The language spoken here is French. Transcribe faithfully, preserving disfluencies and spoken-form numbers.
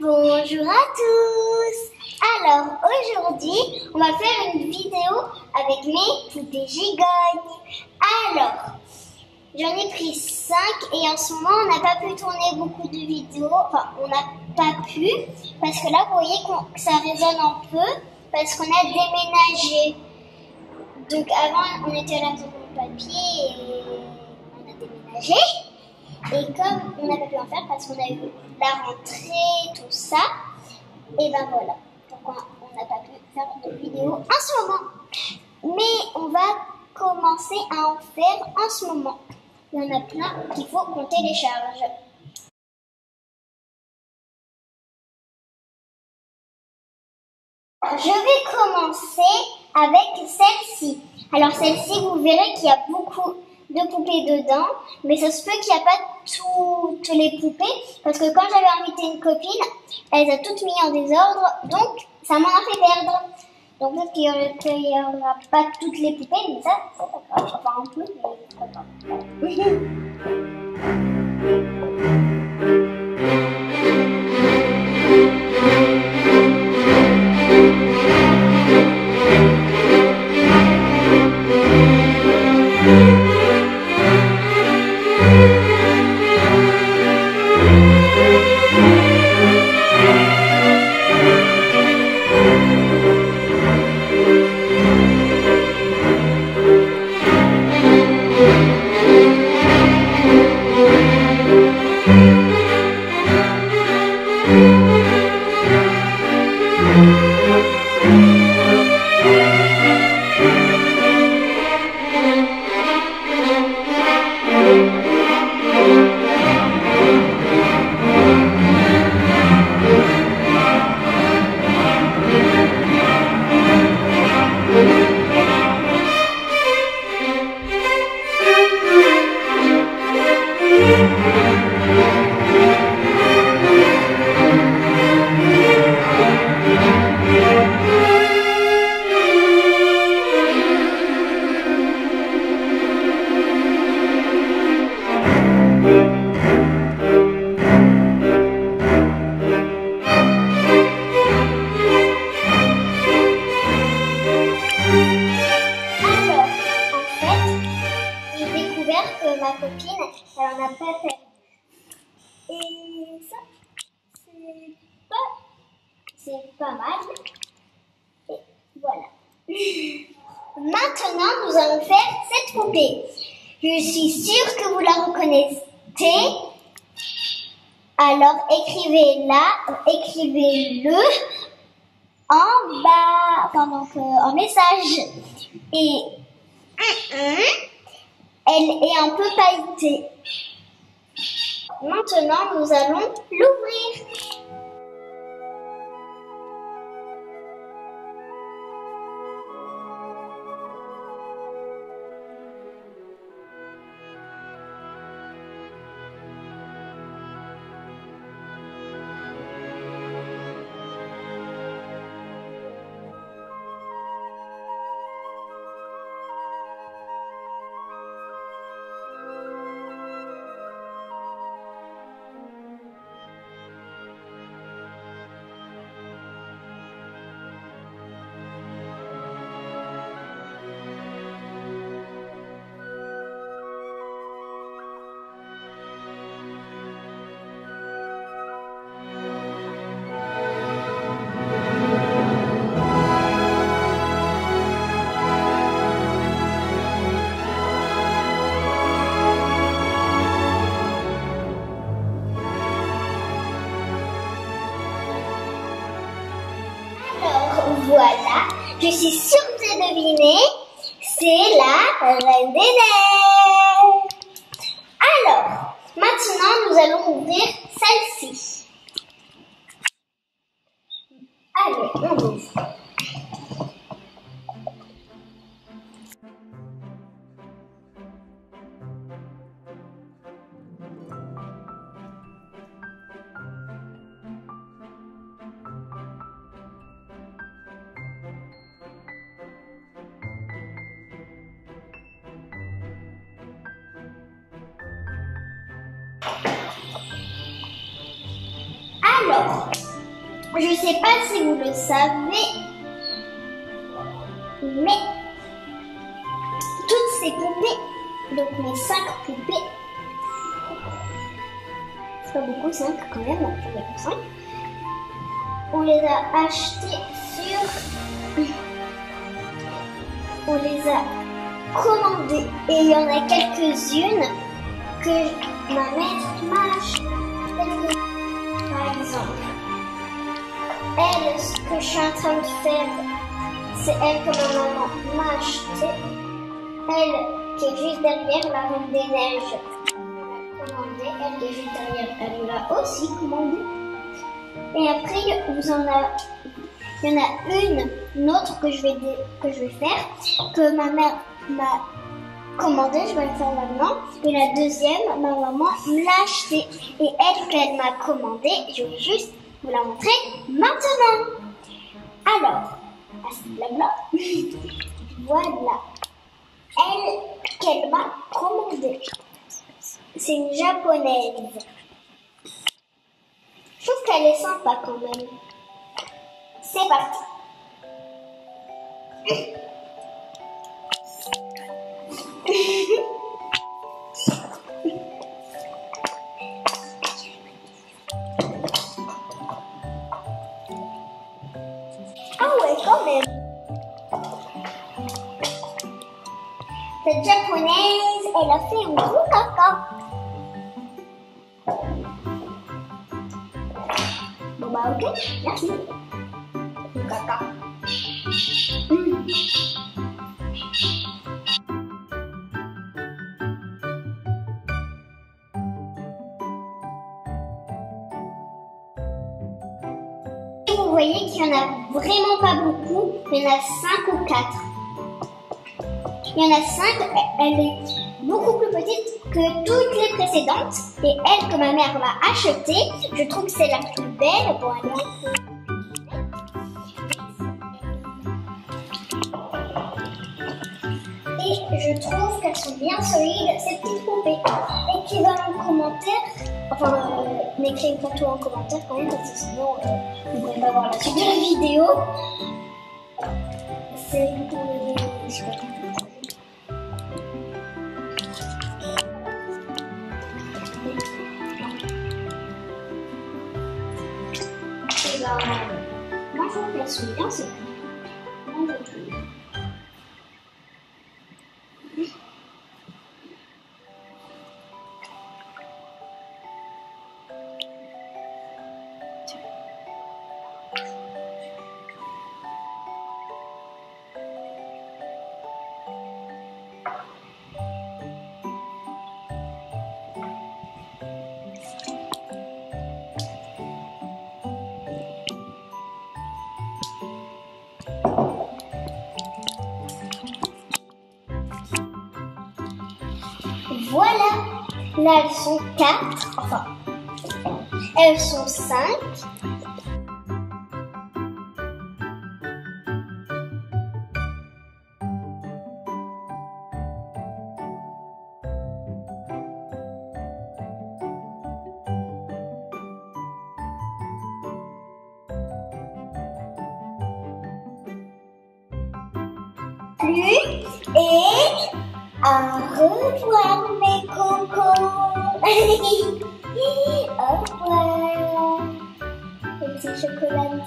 Bonjour à tous. Alors aujourd'hui on va faire une vidéo avec mes poupées gigognes. Alors j'en ai pris cinq et en ce moment on n'a pas pu tourner beaucoup de vidéos. Enfin on n'a pas pu parce que là vous voyez que ça résonne un peu parce qu'on a déménagé. Donc avant on était à la maison de papier et on a déménagé. Et comme on n'a pas pu en faire parce qu'on a eu la rentrée, tout ça, et ben voilà, pourquoi on n'a pas pu faire de vidéo en ce moment. Mais on va commencer à en faire en ce moment. Il y en a plein qu'il faut qu'on télécharge. Je vais commencer avec celle-ci. Alors celle-ci, vous verrez qu'il y a beaucoup de poupées dedans, mais ça se peut qu'il n'y a pas toutes les poupées parce que quand j'avais invité une copine, elle les a toutes mis en désordre, donc ça m'en a fait perdre. Donc peut-être qu'il n'y aura pas toutes les poupées, mais ça, c'est pas grave, enfin un peu, mais c'est pas grave. Ma copine, elle en a pas fait. Et ça, c'est pas, c'est pas mal. Et voilà. Maintenant, nous allons faire cette poupée. Je suis sûre que vous la reconnaissez. Alors, écrivez-la, écrivez-le en bas, enfin, donc, euh, en message. Et... elle est un peu pailletée. Maintenant, nous allons l'ouvrir. Voilà, je suis sûre que vous avez deviné, c'est la Reine des Neiges. Alors, maintenant nous allons ouvrir celle-ci. Allez, on ouvre. Alors, Je sais pas si vous le savez, mais toutes ces poupées, donc mes cinq poupées, c'est pas beaucoup cinq quand même, on cinq. On les a achetées sur... On les a commandées et il y en a quelques-unes que ma mère m'a achetées. Par exemple, elle, ce que je suis en train de faire, c'est elle que ma maman m'a achetée. Elle qui est juste derrière, la Reine des Neiges, commandée. Elle qui est juste derrière, elle l'a aussi commandée. Et après, vous en a, il y en a une, une autre que je vais, que je vais faire, que ma mère m'a commandée, je vais le faire maintenant. Et la deuxième, ma maman l'a achetée. Et elle qu'elle m'a commandée, je vais juste vous la montrer maintenant. Alors, assez blabla, voilà. Elle qu'elle m'a commandée. C'est une japonaise. Je trouve qu'elle est sympa quand même. C'est parti. Ah ouais, quand même. Cette japonaise, elle a fait un gros caca. Bah ok, merci. Caca. Mmh. Et vous voyez qu'il n'y en a vraiment pas beaucoup, il y en a cinq ou quatre. Il y en a cinq, elle est beaucoup plus petite que toutes les précédentes, et elle que ma mère m'a achetée, je trouve que c'est la plus belle. Bon, elle est... Et je trouve qu'elles sont bien solides, ces petites poupées. Écrivez en commentaire, enfin, euh, n'écrivez pas tout en commentaire quand même, parce que sinon, euh, vous ne pourrez pas voir la suite de la vidéo. C'est pour les... Je sais pas. Moi je trouve qu'elles sont bien, c'est bon. Voilà, là elles sont quatre, enfin, elles sont cinq. Plus et... Au revoir mes cocos. Au revoir. Les petits chocolatiers.